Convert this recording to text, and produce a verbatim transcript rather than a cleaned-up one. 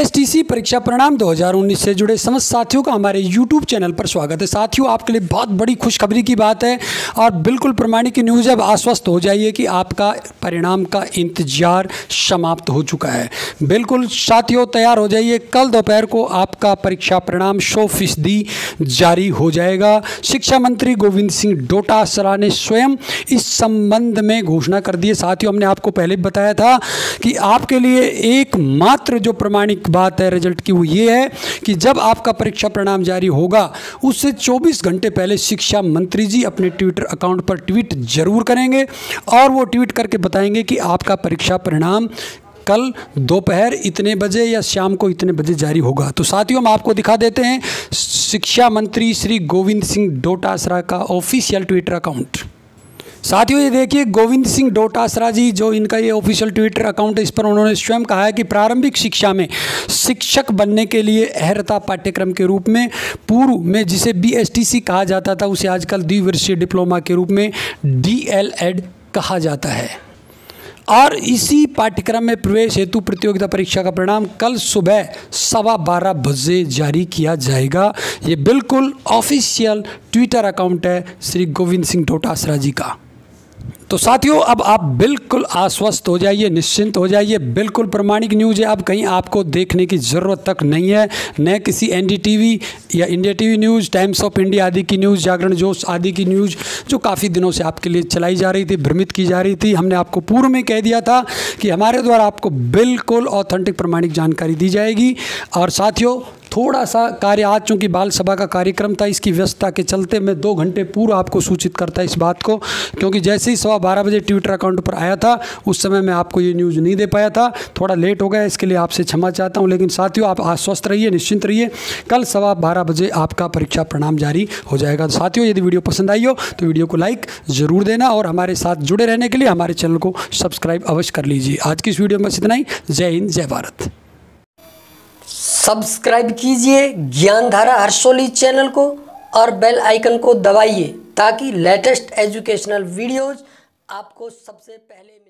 BSTC परीक्षा परिणाम दो हज़ार उन्नीस से जुड़े समस्त साथियों का हमारे यूट्यूब चैनल पर स्वागत है। साथियों, आपके लिए बहुत बड़ी खुशखबरी की बात है और बिल्कुल प्रमाणिक न्यूज़ है। अब आश्वस्त हो जाइए कि आपका परिणाम का इंतजार समाप्त हो चुका है। बिल्कुल साथियों, तैयार हो जाइए। कल दोपहर को आपका परीक्षा परिणाम सौ फीसदी जारी हो जाएगा। शिक्षा मंत्री गोविंद सिंह डोटासरा ने स्वयं इस संबंध में घोषणा कर दी है। साथियों, हमने आपको पहले बताया था कि आपके लिए एकमात्र जो प्रमाणिक बात है रिजल्ट की, वो ये है कि जब आपका परीक्षा परिणाम जारी होगा उससे चौबीस घंटे पहले शिक्षा मंत्री जी अपने ट्विटर अकाउंट पर ट्वीट जरूर करेंगे और वो ट्वीट करके बताएंगे कि आपका परीक्षा परिणाम कल दोपहर इतने बजे या शाम को इतने बजे जारी होगा। तो साथियों, हम आपको दिखा देते हैं शिक्षा मंत्री श्री गोविंद सिंह डोटासरा का ऑफिशियल ट्विटर अकाउंट। साथियों, ये देखिए गोविंद सिंह डोटासरा जी, जो इनका ये ऑफिशियल ट्विटर अकाउंट है, इस पर उन्होंने स्वयं कहा है कि प्रारंभिक शिक्षा में शिक्षक बनने के लिए अहर्ता पाठ्यक्रम के रूप में पूर्व में जिसे बीएसटीसी कहा जाता था, उसे आजकल द्विवर्षीय डिप्लोमा के रूप में डीएलएड कहा जाता है और इसी पाठ्यक्रम में प्रवेश हेतु प्रतियोगिता परीक्षा का परिणाम कल सुबह सवा बारह बजे जारी किया जाएगा। ये बिल्कुल ऑफिशियल ट्विटर अकाउंट है श्री गोविंद सिंह डोटासरा जी का। तो साथियों, अब आप बिल्कुल आश्वस्त हो जाइए, निश्चिंत हो जाइए। बिल्कुल प्रमाणिक न्यूज़ है, अब कहीं आपको देखने की ज़रूरत तक नहीं है। न किसी एनडीटीवी या India TV news, times of India आदि की न्यूज़, जागरण जोश आदि की न्यूज़ जो काफ़ी दिनों से आपके लिए चलाई जा रही थी, भ्रमित की जा रही थी। हमने आपको पूर्व में कह दिया था कि हमारे द्वारा आपको बिल्कुल ऑथेंटिक प्रमाणिक जानकारी दी जाएगी। और साथियों, थोड़ा सा कार्य, आज चूँकि बाल सभा का कार्यक्रम था, इसकी व्यस्तता के चलते मैं दो घंटे पूर्व आपको सूचित करता इस बात को, क्योंकि जैसे ही सवा बारह बजे ट्विटर अकाउंट पर आया था उस समय मैं आपको ये न्यूज़ नहीं दे पाया था। थोड़ा लेट हो गया, इसके लिए आपसे क्षमा चाहता हूँ। लेकिन साथियों, आप आश्वस्त रहिए, निश्चिंत रहिए, कल सवा बारह बजे आपका परीक्षा परिणाम जारी हो जाएगा। तो साथियों, यदि वीडियो पसंद आई हो तो वीडियो को लाइक ज़रूर देना और हमारे साथ जुड़े रहने के लिए हमारे चैनल को सब्सक्राइब अवश्य कर लीजिए। आज की इस वीडियो में बस इतना ही। जय हिंद, जय भारत। सब्सक्राइब कीजिए ज्ञान धारा हरसोली चैनल को और बेल आइकन को दबाइए ताकि लेटेस्ट एजुकेशनल वीडियोज़ आपको सबसे पहले मिले।